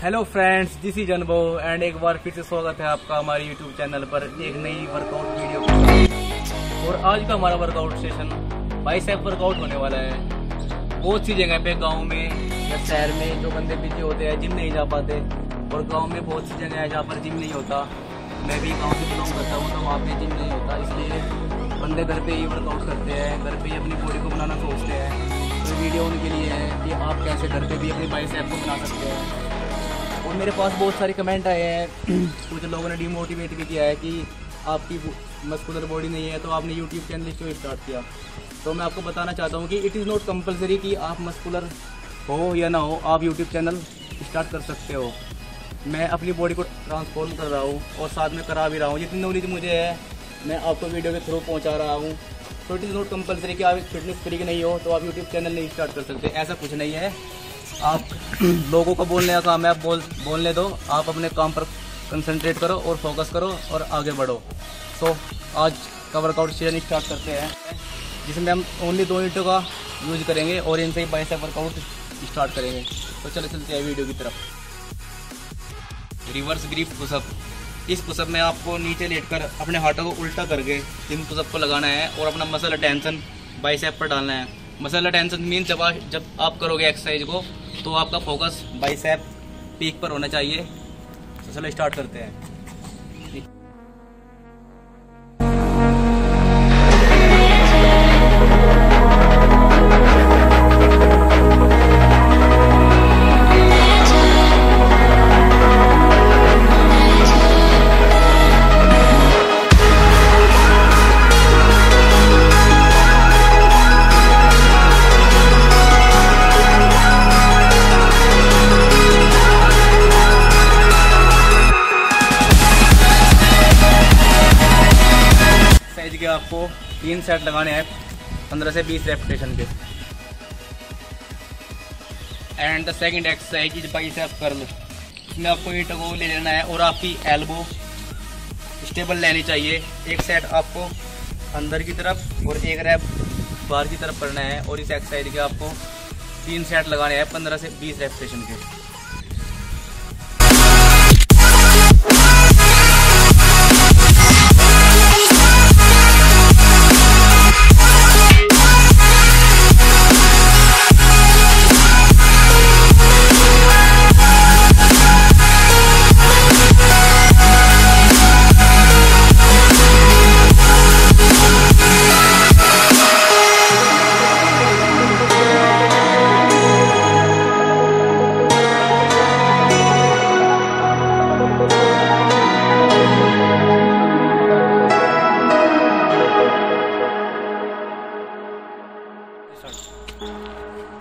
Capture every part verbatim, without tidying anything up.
Hello friends, this is Anubhav and एक बार फिर से स्वागत है आपका हमारे यूट्यूब चैनल पर एक नई वर्कआउट वीडियो पर। और आज का हमारा वर्कआउट सेशन बाइसेप वर्कआउट होने वाला है। बहुत सी जगह पे गांव में या शहर में जो बंदे बिजी होते हैं जिम नहीं जा पाते, और गांव में बहुत सी जगह है जहाँ पर जिम नहीं होता। मैं भी गाँव से बिलोंग करता हूँ, तो वहाँ पर जिम नहीं होता, इसलिए बंदे घर पर ही वर्कआउट करते हैं, घर पर ही अपनी बॉडी को बनाना सोचते हैं। तो वीडियो उनके लिए है कि आप कैसे घर पर भी अपनी बाइसेप को बना सकते हैं। और मेरे पास बहुत सारे कमेंट आए हैं, कुछ लोगों ने डिमोटिवेट भी किया है कि आपकी मस्कुलर बॉडी नहीं है तो आपने यूट्यूब चैनल क्यों स्टार्ट किया। तो मैं आपको बताना चाहता हूँ कि इट इज़ नॉट कंपलसरी कि आप मस्कुलर हो या ना हो, आप यूट्यूब चैनल स्टार्ट कर सकते हो। मैं अपनी बॉडी को ट्रांसफॉर्म कर रहा हूँ और साथ में करा भी रहा हूँ। जितनी नॉलेज मुझे है मैं आपको वीडियो के थ्रू पहुँचा रहा हूँ। तो इट इज़ नॉट कंपलसरी कि आप फिटनेस फ्रीक नहीं हो तो आप यूट्यूब चैनल नहीं स्टार्ट कर सकते, ऐसा कुछ नहीं है। आप लोगों को बोलने का काम है, आप बोल बोलने दो, आप अपने काम पर कंसंट्रेट करो और फोकस करो और आगे बढ़ो। सो so, आज का वर्कआउट सेशन स्टार्ट करते हैं, जिसमें हम ओनली दो मिनटों का यूज करेंगे और इनसे ही बाइसेप वर्कआउट स्टार्ट करेंगे। तो चलो चलते हैं वीडियो की तरफ। रिवर्स ग्रिप पुशअप, इस पुशअप में आपको नीचे लेटकर अपने हाथों को उल्टा करके इन पुशअप को लगाना है और अपना मसल अटेंशन बाइसेप पर डालना है। मसल अटेंशन मीन्स जब आप जब आप करोगे एक्सरसाइज को तो आपका फोकस बाइसेप पीक पर होना चाहिए। तो चलो स्टार्ट करते हैं। आपको तीन सेट लगाने हैं पंद्रह से बीस रेपिटेशन के। And the second exercise is bicep curl. इसमें आपको ईंटों को ले लेना है और आपकी एल्बो स्टेबल लेनी चाहिए। एक सेट आपको अंदर की तरफ और एक रैप बाहर की तरफ करना है, और इस एक्सरसाइज के आपको तीन सेट लगाने हैं पंद्रह से बीस रेपिटेशन के।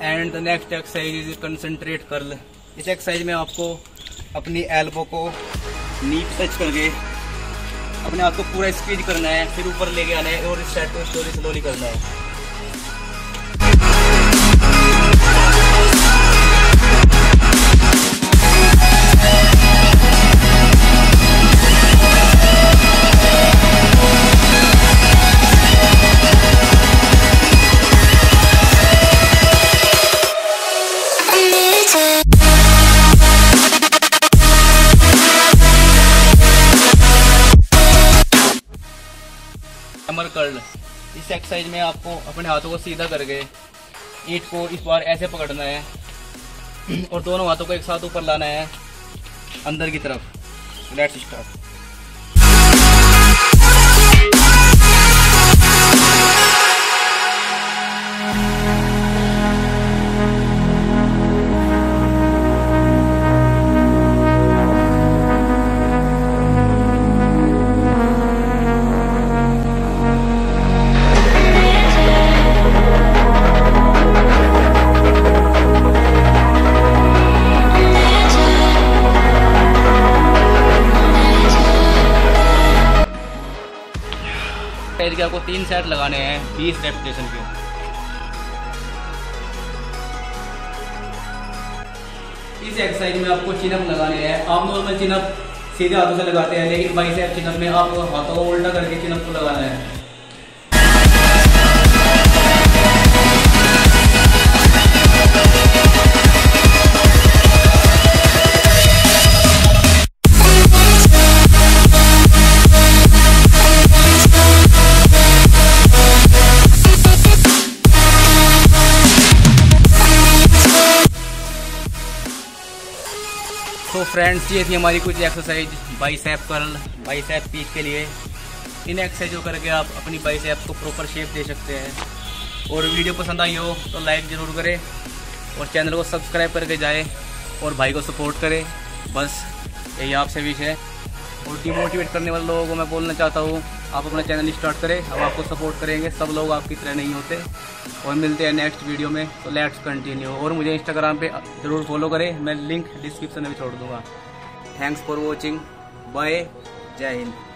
And the next exercise is concentrate curl. इस एक्सरसाइज में आपको अपनी एल्बो को नीप टच करके अपने हाथ को पूरा स्क्वीज करना है, फिर ऊपर लेके आना है और इस सेट को स्लोली स्लोली करना है। हैमर कर्ल, इस एक्सरसाइज में आपको अपने हाथों को सीधा करके ईंट को इस बार ऐसे पकड़ना है और दोनों हाथों को एक साथ ऊपर लाना है अंदर की तरफ। Let's start. एक्सरसाइज के आपको तीन सेट लगाने हैं बीस रेपिटेशन के। इस एक्सरसाइज में आपको चिनअप लगाने हैं। आप नॉर्मल चिनअप सीधे हाथों से लगाते हैं, लेकिन बाइसेप चिनअप में आप हाथों को उल्टा करके चिनअप को लगाना है। तो फ्रेंड्स ये थी हमारी कुछ exercise bicep curl, bicep peak के लिए। इन एक्सरसाइजों करके आप अपनी बाइसेप को प्रॉपर शेप दे सकते हैं। और वीडियो पसंद आई हो तो लाइक ज़रूर करें और चैनल को सब्सक्राइब करके जाए और भाई को सपोर्ट करें। बस यही आपसे विश है। और डिमोटिवेट करने वाले लोगों को मैं बोलना चाहता हूँ, आप अपना चैनल स्टार्ट करें, हम आपको सपोर्ट करेंगे। सब लोग आपकी तरह नहीं होते। और मिलते हैं नेक्स्ट वीडियो में, तो लेट्स कंटिन्यू। और मुझे इंस्टाग्राम पे ज़रूर फॉलो करें, मैं लिंक डिस्क्रिप्शन में छोड़ दूँगा। थैंक्स फॉर वॉचिंग, बाय, जय हिंद।